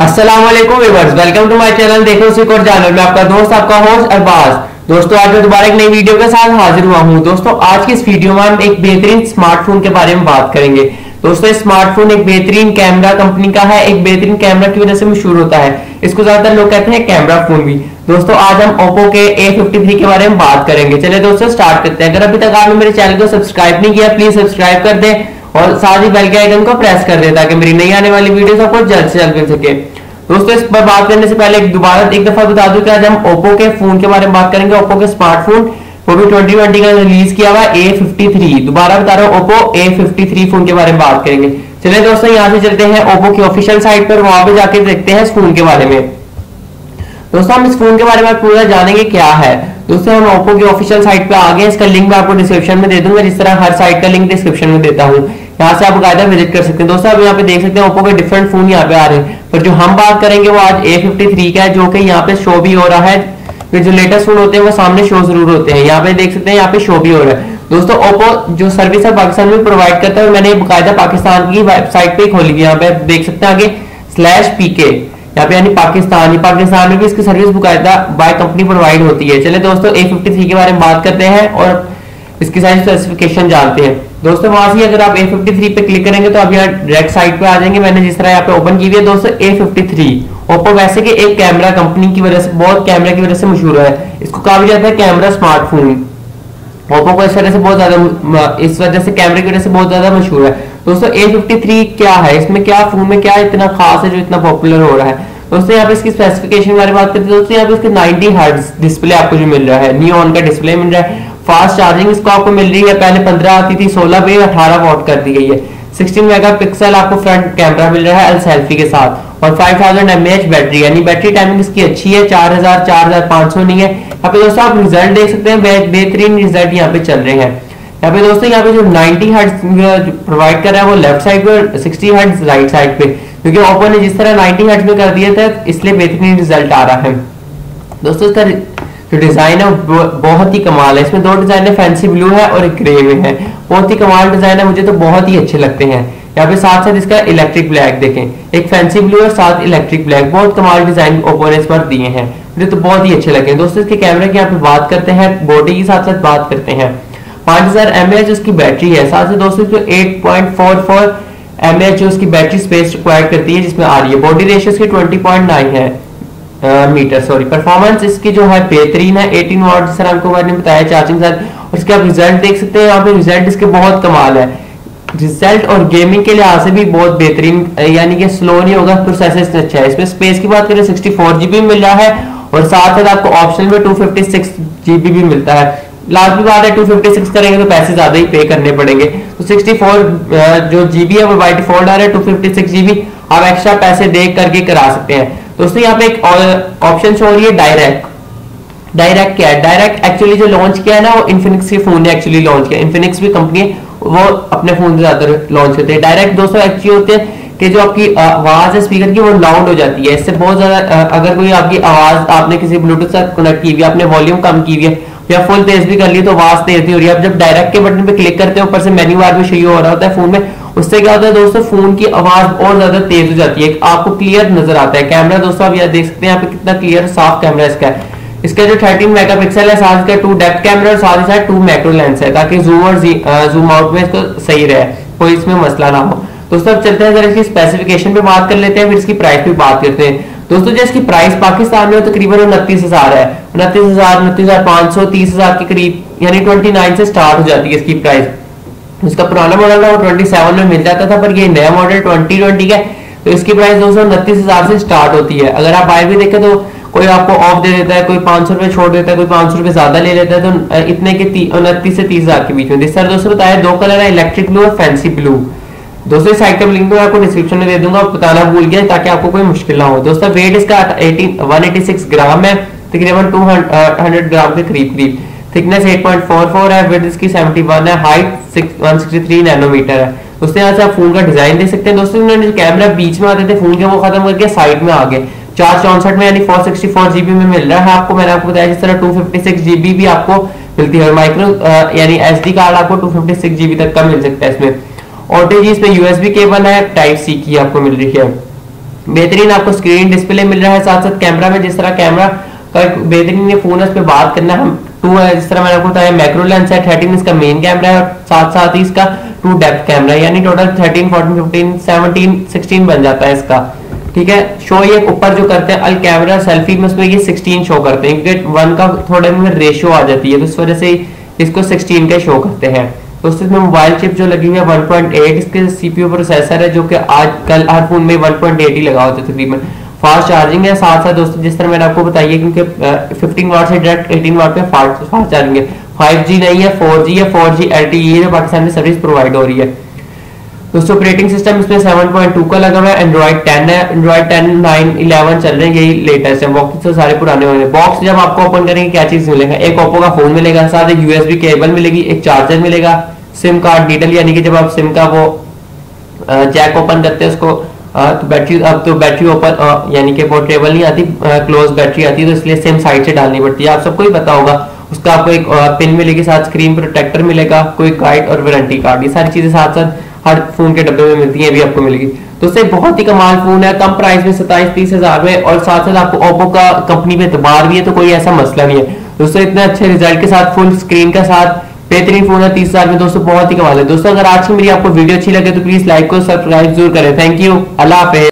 अस्सलामुअलैकुम viewers, welcome to my channel देखो सीखो और जानो। मैं आपका दोस्त आपका होस्ट अब्बास। दोस्तों आज मैं दोबारा एक नई वीडियो के साथ हाजिर हुआ हूँ। दोस्तों आज की इस वीडियो में हम एक बेहतरीन स्मार्टफोन के बारे में बात करेंगे। दोस्तों स्मार्टफोन एक बेहतरीन कैमरा कंपनी का है, एक बेहतरीन कैमरा की वजह से मशहूर होता है, इसको ज्यादातर लोग कहते हैं कैमरा फोन भी। दोस्तों आज हम ओप्पो के A53 के बारे में बात करेंगे। चलिए दोस्तों स्टार्ट करते हैं। अगर अभी तक आपने मेरे चैनल को सब्सक्राइब नहीं किया प्लीज सब्सक्राइब कर दे और साथ ही बेल के आइकन को प्रेस कर दे ताकि मेरी नई आने वाली वीडियोस आपको जल्द से जल्द मिल सके। दोस्तों इस पर बात करने से पहले एक दफा बता दूं कि आज हम ओप्पो के फोन के बारे में बात करेंगे। ओप्पो के स्मार्टफोन वो भी 2020 का रिलीज किया हुआ A53। दोबारा बता रहा हूँ ओप्पो A53 फोन के बारे में बात करेंगे। चलिए दोस्तों यहाँ से चलते हैं ओप्पो की ऑफिशियल साइट पर, वहां पर जाके देखते हैं इस फोन के बारे में। दोस्तों हम इस फोन के बारे में पूरा जानेंगे क्या है। दोस्तों हम ओप्पो की ऑफिशियल साइट पे आ गए। इसका लिंक मैं आपको डिस्क्रिप्शन में दे दूंगा, जिस तरह हर साइट का लिंक डिस्क्रिप्शन में देता हूँ। यहाँ से आप बाकायदा विजिट कर सकते हैं। दोस्तों आप यहाँ पे देख सकते हैं ओप्पो के डिफरेंट फोन यहाँ पे आ रहे हैं, पर जो हम बात करेंगे वो आज A53 का है, जो कि यहाँ पे शो भी हो रहा है। जो लेटेस्ट फोन होते हैं वो सामने शो जरूर होते हैं, यहाँ पे देख सकते हैं यहाँ पे शो भी हो रहा है। दोस्तों ओप्पो जो सर्विस है पाकिस्तान में प्रोवाइड करता है, मैंने बाकायदा पाकिस्तान की वेबसाइट पे खोली। यहाँ पे आप देख सकते हैं आगे /PK, यहाँ पे यानी पाकिस्तान में भी इसकी सर्विस बाकायदा बाय कंपनी प्रोवाइड होती है। चले दोस्तों A53 के बारे में बात करते हैं और इसकी सारी स्पेसिफिकेशन जानते हैं। दोस्तों वहां से अगर आप A53 पे क्लिक करेंगे तो आप यहाँ डायरेक्ट साइट पे आ जाएंगे। मैंने जिस तरह यहाँ पे ओपन की हुई है दोस्तों A53। ओप्पो वैसे कि एक कैमरा कंपनी की वजह से, बहुत कैमरा की वजह से मशहूर है, इसको कहा जाता है कैमरा स्मार्टफोन। ओप्पो को इस वजह से बहुत ज्यादा, इस वजह से कैमरे की वजह से बहुत ज्यादा मशहूर है। दोस्तों A53 क्या है, इसमें क्या, फोन में क्या इतना खास है जो इतना पॉपुलर हो रहा है। दोस्तों यहाँ पे इसकी स्पेसिफिकेशन के बारे में बात करते हैं। दोस्तों यहाँ पे इसके 90 हर्ट्ज डिस्प्ले आपको जो मिल रहा है, नियॉन का डिस्प्ले मिल रहा है। फास्ट चार्जिंग इसको आपको मिल रही है, पहले 15 आती थी, 16 पे 18 वॉट कर दी गई है। 16 मेगापिक्सल आपको फ्रंट कैमरा मिल रहा है एल सेल्फी के साथ और 5000 mAh बैटरी, यानी बैटरी टाइमिंग इसकी अच्छी है, 4000 4500 नहीं है। यहाँ पे दोस्तों आप रिजल्ट देख सकते हैं, बेहतरीन रिजल्ट यहाँ पे चल रहे हैं। यहाँ पे दोस्तों यहाँ पे जो 90 हर्ट्ज प्रोवाइड कर रहा है वो लेफ्ट साइड पे और 60 हर्ट्ज राइट साइड पे, क्योंकि ओप्पो ने जिस तरह 90 हर्ट्ज में कर दिया था इसलिए बेहतरीन रिजल्ट आ रहा है। दोस्तों इसका जो डिजाइन है बहुत ही कमाल है। इसमें दो डिजाइन है, फैंसी ब्लू है और एक ग्रे में है। बहुत ही कमाल डिजाइन है, मुझे तो बहुत ही अच्छे लगते हैं। यहाँ पे साथ साथ इसका इलेक्ट्रिक ब्लैक देखें, एक फैंसी ब्लू और साथ इलेक्ट्रिक ब्लैक, बहुत कमाल डिजाइन ओप्पो ने इस पर दिए हैं, मुझे तो बहुत ही अच्छे लगे। दोस्तों इसके कैमरे की यहाँ पे बात करते हैं, बॉडी के साथ साथ बात करते हैं। 5000 mAh उसकी बैटरी है, साथ ही दोस्तों जो 8.44 mAh उसकी बैटरी स्पेस रिक्वायर्ड करती है जिसमें आ रही है। बॉडी रेशियो इसकी 20.9 है मीटर, सॉरी। परफॉर्मेंस इसकी जो है बेहतरीन है, 18 वाट सर आपको मैंने बताया चार्जिंग साथ, और इसके आप रिजल्ट देख सकते हैं। यहाँ पे रिजल्ट इसके बहुत कमाल है, रिजल्ट और गेमिंग के लिहाज से भी बहुत बेहतरीन, यानी कि स्लो नहीं होगा, प्रोसेसर अच्छा है। इसमें स्पेस की बात करें 64 GB मिल रहा है और साथ साथ आपको ऑप्शन में 256 GB भी मिलता है। लास्ट की बात है 256 करेंगे तो पैसे ज्यादा ही पे करने पड़ेंगे, तो 64 जो जीबी है वो बाय डिफॉल्ट आ रहा है, 256 GB आप एक्स्ट्रा पैसे दे करके करा सकते हैं। दोस्तों यहाँ पे एक ऑप्शन शो हो रही है डायरेक्ट क्या है, डायरेक्ट एक्चुअली जो लॉन्च किया है ना वो इन्फिनिक्स के फोन ने एक्चुअली लॉन्च किया। इन्फिनिक्स भी कंपनी वो अपने फोन से ज्यादातर लॉन्च होते हैं। डायरेक्ट दोस्तों एक्चुअली होते हैं कि जो आपकी आवाज है स्पीकर की वो लाउड हो जाती है, इससे बहुत ज्यादा, अगर कोई आपकी आवाज आपने किसी ब्लूटूथ से कनेक्ट की हुई, आपने वॉल्यूम कम की हुई है या फुल तेज भी कर ली तो आवाज तेज हो रही है। आप जब डायरेक्ट के बटन पे क्लिक करते हैं ऊपर से मेन्यू बार में शो हो रहा होता है फोन में, उससे क्या होता है दोस्तों फोन की आवाज और ज्यादा तेज हो जाती है, आपको क्लियर नजर आता है। कैमरा दोस्तों आप यहाँ देख सकते हैं, यहाँ पे कितना क्लियर साफ कैमरा इसका है। इसका जो 13 मेगापिक्सल है, साथ का 2 डेप्थ कैमरा और साथ ही साथ 2 मैक्रो लेंस है, ताकि जूम और जूम आउट में इसको सही रहे, कोई इसमें मसला ना हो। दोस्तों अब चलते हैं जरा इसकी स्पेसिफिकेशन पे बात कर लेते हैं, फिर इसकी प्राइस पे बात करते हैं। दोस्तों जिसकी प्राइस पाकिस्तान में तकरीबन 29,000 है, 29,000, 29,500, 30,000 के करीब, यानी 29 से स्टार्ट हो जाती है इसकी प्राइस। इसका पुराना मॉडल था वो 27 में मिल जाता था, पर ये नया मॉडल 2020 का है तो इसकी प्राइस 229,000 से स्टार्ट होती है। अगर आप बाय भी देखें तो कोई आपको ऑफ दे देता है, कोई 500 रुपए छोड़ देता है, कोई 500 रुपए ज्यादा ले लेता है, तो इतने के 29 से 30,000 के बीच में। सर दोस्तों बताया 2 कलर है, इलेक्ट्रिक ब्लू और फैंसी ब्लू। दोस्तों इस आइटम लिंक में आपको डिस्क्रिप्शन में दे दूंगा, बताना भूल गया ताकि आपको कोई मुश्किल ना हो। दोस्तों वेट इसका 186 ग्राम है, तकरीबन 200 ग्राम के करीब। थिकनेस 8.44 है, विड्थ इसकी 71 है, हाइट 163 नैनोमीटर है। दोस्तों यहाँ से आप फोन का डिजाइन देख सकते हैं। दोस्तों इन्होंने कैमरा बीच में आते थे फोन के, वो खत्म करके साइड में आ गए। 464 में यानी 464 GB में मिल रहा है आपको, मैंने आपको बताया जिस तरह 256 GB भी आपको मिलती है, माइक्रो यानी SD कार्ड आपको 256 GB तक का मिल सकता है। इसमें ऑटो जी, इसमें USB केबल है, टाइप C की आपको मिल रही है। बेहतरीन आपको स्क्रीन डिस्प्ले मिल रहा है, साथ साथ कैमरा में जिस तरह कैमरा का बेहतरीन ये फोन है उस पर बात करना हम 2 है, जिस तरह मैंने आपको बताया मैक्रो लेंस है, 13 इसका मेन कैमरा है और साथ साथ ही इसका 2 डेप्थ कैमरा, यानी टोटल 13 14 15 17 16 बन जाता है इसका। ठीक है, शो ये ऊपर जो करते हैं अल कैमरा सेल्फी में उसमें ये 16 शो करते हैं क्योंकि 1 का थोड़े में रेशियो आ जाती है तो इस वजह से इसको 16 का शो करते हैं। तो उसमें मोबाइल चिप जो लगी हुई है 1.8, इसके सीपीयू प्रोसेसर है जो कि आजकल हर फोन में 1.8 ही लगा होता है तकरीबन। फास्ट चार्जिंग है, साथ साथ दोस्तों जिस तरह मैंने आपको बताई है क्योंकि 15 वाट से डायरेक्ट 18 वाट पे फास्ट चार्जिंग है। 5G नहीं है, 4G है, 4G LTE जो पाकिस्तान में सर्विस प्रोवाइड हो रही है। दोस्तों ऑपरेटिंग सिस्टम इसमें 7.2 का लगा हुआ है, एंड्रॉइड 10 है, एंड्रॉइड 10 9 11 चल रहे हैं, यही लेटेस्ट है, बाकी तो सारे पुराने होंगे। बॉक्स जब आपको ओपन करेंगे क्या चीज मिलेगा, एक ओप्पो का फोन मिलेगा, साथ एक USB केबल मिलेगी, एक चार्जर मिलेगा, सिम कार्ड डिटेल यानी कि जब आप सिम का वो जैक ओपन करते हैं उसको तो बैटरी, अब तो बैटरी ओपन यानी कि वो ट्रेबल नहीं आती, क्लोज बैटरी आती है तो इसलिए सिम साइड से डालनी पड़ती है, आप सबको ही पता होगा। उसका आपको एक पिन मिलेगी, साथ स्क्रीन प्रोटेक्टर मिलेगा, कोई गाइड और वारंटी कार्ड, ये सारी चीजें साथ साथ हर फोन के डब्बे में मिलती है, भी आपको मिलेगी। तो उससे बहुत ही कमाल फोन है, कम प्राइस में 27-30 हज़ार में, और साथ साथ आपको ओप्पो का कंपनी में एतबार भी है तो कोई ऐसा मसला नहीं है। दोस्तों इतने अच्छे रिजल्ट के साथ फुल स्क्रीन के साथ बेहतरीन फोन है 30 हज़ार में, दोस्तों बहुत ही कमाल है। दोस्तों अगर आज की मेरी आपको वीडियो अच्छी लगे तो प्लीज लाइक और सब्सक्राइब जरूर करें। थैंक यू, अल्लाह हाफिज़।